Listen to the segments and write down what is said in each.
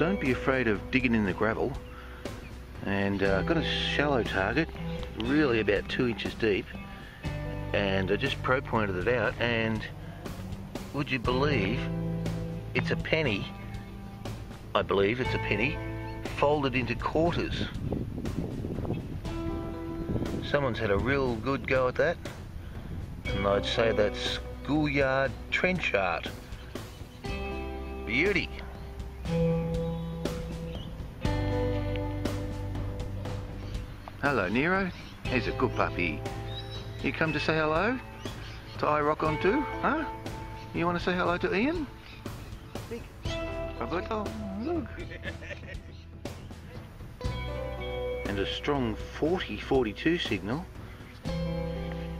don't be afraid of digging in the gravel. And I've got a shallow target, really about 2 inches deep, and I just pro pointed it out, and would you believe it's a penny, I believe it's a penny, folded into quarters. Someone's had a real good go at that, and I'd say that's schoolyard trench art. Beauty. Hello Nero, he's a good puppy. You come to say hello to IrocOn2, huh? You want to say hello to Ian? Oh, look. And a strong 40-42 signal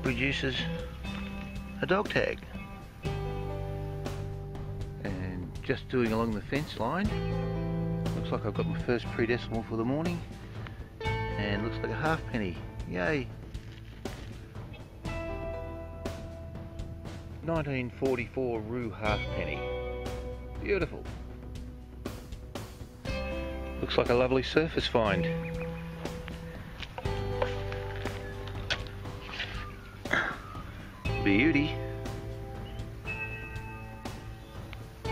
produces a dog tag. And just doing along the fence line, looks like I've got my first pre-decimal for the morning. And looks like a half penny. Yay! 1944 rue half penny. Beautiful. Looks like a lovely surface find. Beauty.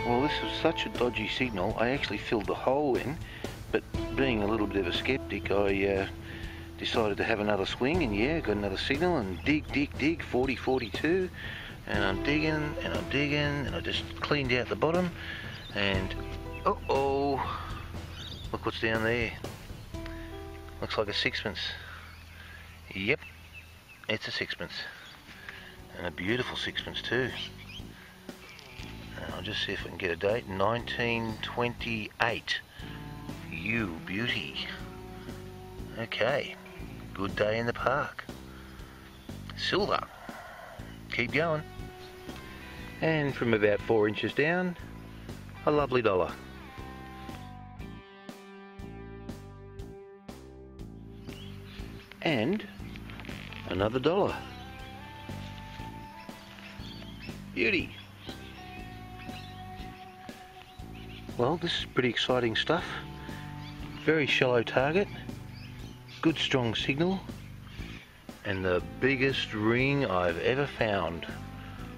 Well, this was such a dodgy signal, I actually filled the hole in, but being a little bit of a skeptic, I decided to have another swing, and yeah, got another signal, and dig, 40-42, and I'm digging, and I'm digging, and I just cleaned out the bottom, and uh-oh, look what's down there. Looks like a sixpence. Yep, it's a sixpence, and a beautiful sixpence too. And I'll just see if I can get a date, 1928. You beauty. Okay, good day in the park. Silver. Keep going. And from about 4 inches down, a lovely dollar. And another dollar. Beauty. Well, this is pretty exciting stuff. Very shallow target, good strong signal, and the biggest ring I've ever found.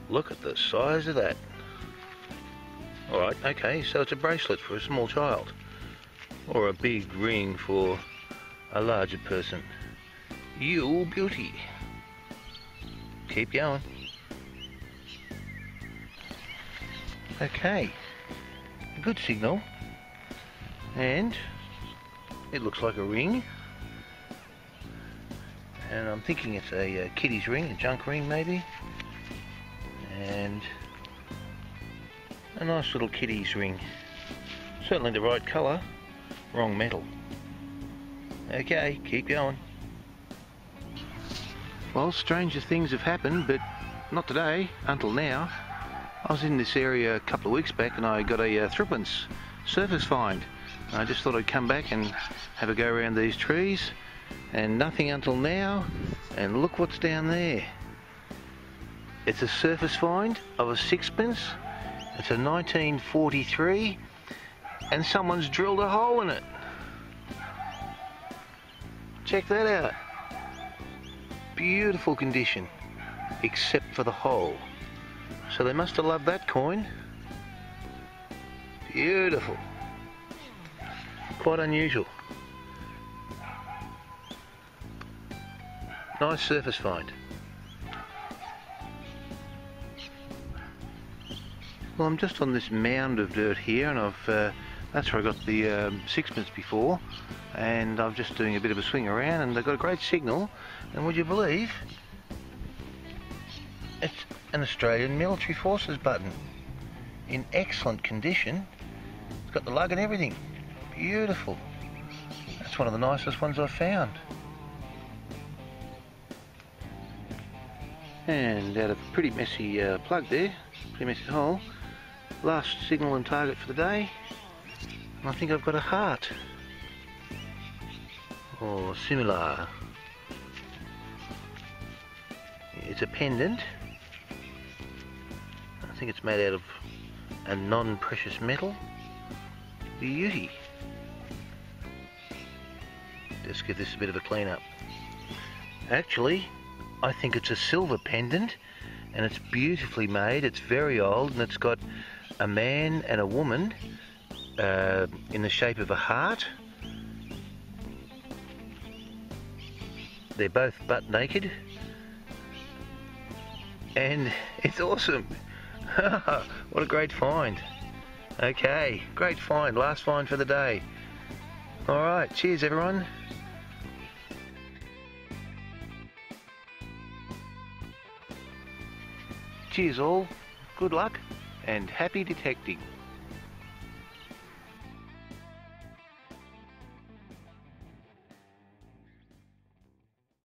Look at the size of that. Alright, okay, so it's a bracelet for a small child, or a big ring for a larger person. You beauty. Keep going. Okay, a good signal, and it looks like a ring, and I'm thinking it's a kiddie's ring, a junk ring maybe, and a nice little kiddie's ring. Certainly the right colour, wrong metal. Okay, keep going. Well, stranger things have happened, but not today, until now. I was in this area a couple of weeks back and I got a threepence surface find. I just thought I'd come back and have a go around these trees, and nothing until now, and look what's down there. It's a surface find of a sixpence. It's a 1943, and someone's drilled a hole in it. Check that out. Beautiful condition, except for the hole. So they must have loved that coin. Beautiful. Quite unusual. Nice surface find. Well, I'm just on this mound of dirt here, and I've that's where I got the sixpence before, and I'm just doing a bit of a swing around, and I got a great signal, and would you believe, it's an Australian Military Forces button in excellent condition. It's got the lug and everything. Beautiful. That's one of the nicest ones I've found. And out of a pretty messy plug there, pretty messy hole, last signal and target for the day, and I think I've got a heart, or similar. It's a pendant. I think it's made out of a non-precious metal. Beauty. Let's give this a bit of a clean up. Actually, I think it's a silver pendant, and it's beautifully made. It's very old, and it's got a man and a woman in the shape of a heart. They're both butt naked, and it's awesome. What a great find. Okay, great find, last find for the day. All right, cheers everyone. Cheers all, good luck and happy detecting.